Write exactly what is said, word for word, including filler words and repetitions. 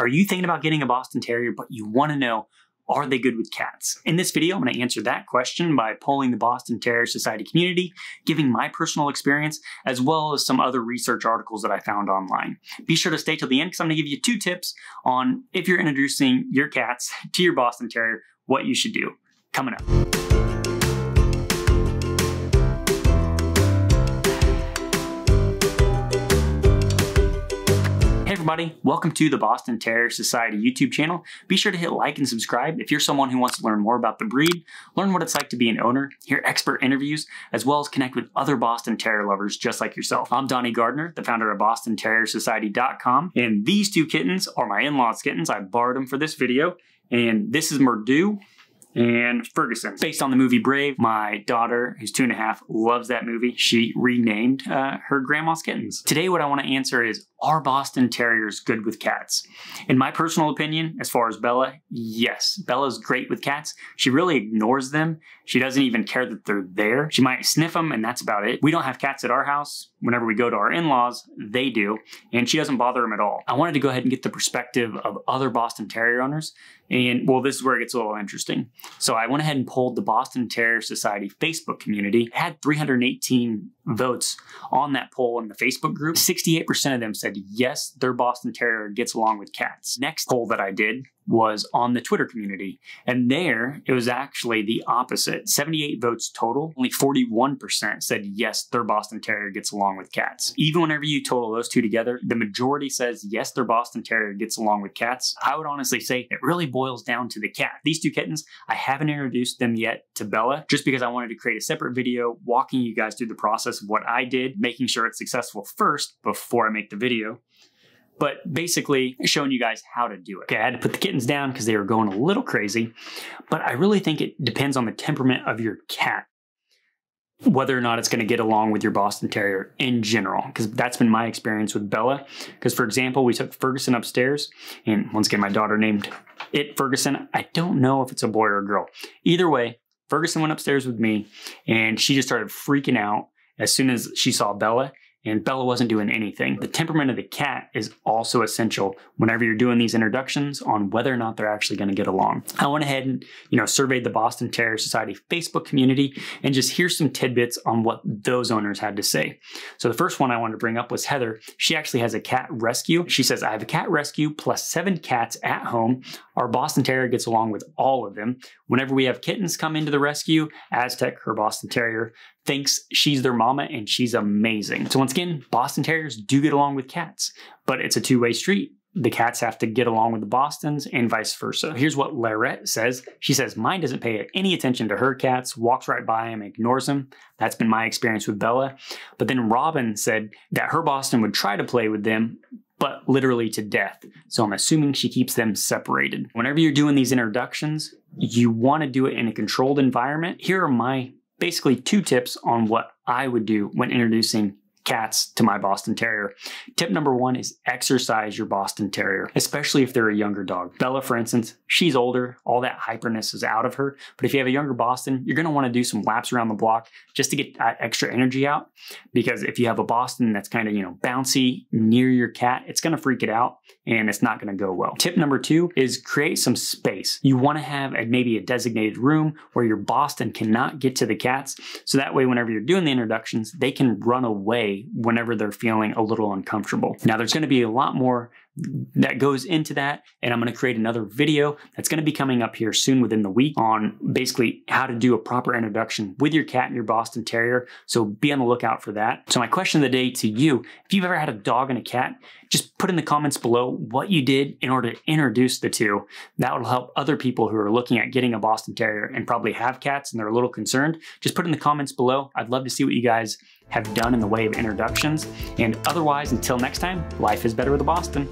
Are you thinking about getting a Boston Terrier, but you want to know, are they good with cats? In this video, I'm going to answer that question by polling the Boston Terrier Society community, giving my personal experience, as well as some other research articles that I found online. Be sure to stay till the end because I'm going to give you two tips on if you're introducing your cats to your Boston Terrier, what you should do. Coming up. Everybody, welcome to the Boston Terrier Society YouTube channel. Be sure to hit like and subscribe if you're someone who wants to learn more about the breed, learn what it's like to be an owner, hear expert interviews, as well as connect with other Boston Terrier lovers just like yourself. I'm Donnie Gardner, the founder of Boston Terrier Society dot com, and these two kittens are my in-laws' kittens. I borrowed them for this video, and this is Murdu and Ferguson. Based on the movie Brave, my daughter, who's two and a half, loves that movie. She renamed uh, her grandma's kittens. Today, what I want to answer is, are Boston Terriers good with cats? In my personal opinion, as far as Bella, yes. Bella's great with cats. She really ignores them. She doesn't even care that they're there. She might sniff them, and that's about it. We don't have cats at our house. Whenever we go to our in-laws, they do, and she doesn't bother them at all. I wanted to go ahead and get the perspective of other Boston Terrier owners, and well, this is where it gets a little interesting. So I went ahead and polled the Boston Terrier Society Facebook community. It had three hundred eighteen votes on that poll in the Facebook group. sixty-eight percent of them said yes, their Boston Terrier gets along with cats. Next poll that I did was on the Twitter community, and there it was actually the opposite. seventy-eight votes total, only forty-one percent said yes, their Boston Terrier gets along with cats. Even whenever you total those two together, the majority says yes, their Boston Terrier gets along with cats. I would honestly say it really boils down to the cat. These two kittens, I haven't introduced them yet to Bella just because I wanted to create a separate video walking you guys through the process of what I did, making sure it's successful first before I make the video. But basically showing you guys how to do it. Okay, I had to put the kittens down because they were going a little crazy, but I really think it depends on the temperament of your cat, whether or not it's gonna get along with your Boston Terrier in general, because that's been my experience with Bella. Because for example, we took Ferguson upstairs, and once again, my daughter named it Ferguson. I don't know if it's a boy or a girl. Either way, Ferguson went upstairs with me, and she just started freaking out as soon as she saw Bella. And Bella wasn't doing anything. The temperament of the cat is also essential whenever you're doing these introductions on whether or not they're actually going to get along. I went ahead and, you know, surveyed the Boston Terrier Society Facebook community, and just here's some tidbits on what those owners had to say. So the first one I wanted to bring up was Heather. She actually has a cat rescue. She says, I have a cat rescue plus seven cats at home. Our Boston Terrier gets along with all of them. Whenever we have kittens come into the rescue, Aztec, her Boston Terrier, thinks she's their mama, and she's amazing. So once again, Boston Terriers do get along with cats, but it's a two-way street. The cats have to get along with the Bostons and vice versa. Here's what Larette says. She says, mine doesn't pay any attention to her cats, walks right by them, ignores them. That's been my experience with Bella. But then Robin said that her Boston would try to play with them, but literally to death. So I'm assuming she keeps them separated. Whenever you're doing these introductions, you want to do it in a controlled environment. Here are my basically two tips on what I would do when introducing cats to my Boston Terrier. Tip number one is exercise your Boston Terrier, especially if they're a younger dog. Bella, for instance, she's older. All that hyperness is out of her. But if you have a younger Boston, you're going to want to do some laps around the block just to get that extra energy out. Because if you have a Boston that's kind of, you know, bouncy near your cat, it's going to freak it out and it's not going to go well. Tip number two is create some space. You want to have a, maybe a designated room where your Boston cannot get to the cats. So that way, whenever you're doing the introductions, they can run away whenever they're feeling a little uncomfortable. Now, there's going to be a lot more that goes into that, and I'm going to create another video that's going to be coming up here soon within the week on basically how to do a proper introduction with your cat and your Boston Terrier, so be on the lookout for that. So my question of the day to you, if you've ever had a dog and a cat, just put in the comments below what you did in order to introduce the two. That will help other people who are looking at getting a Boston Terrier and probably have cats and they're a little concerned. Just put in the comments below. I'd love to see what you guys have done in the way of introductions. And otherwise, until next time, life is better with a Boston.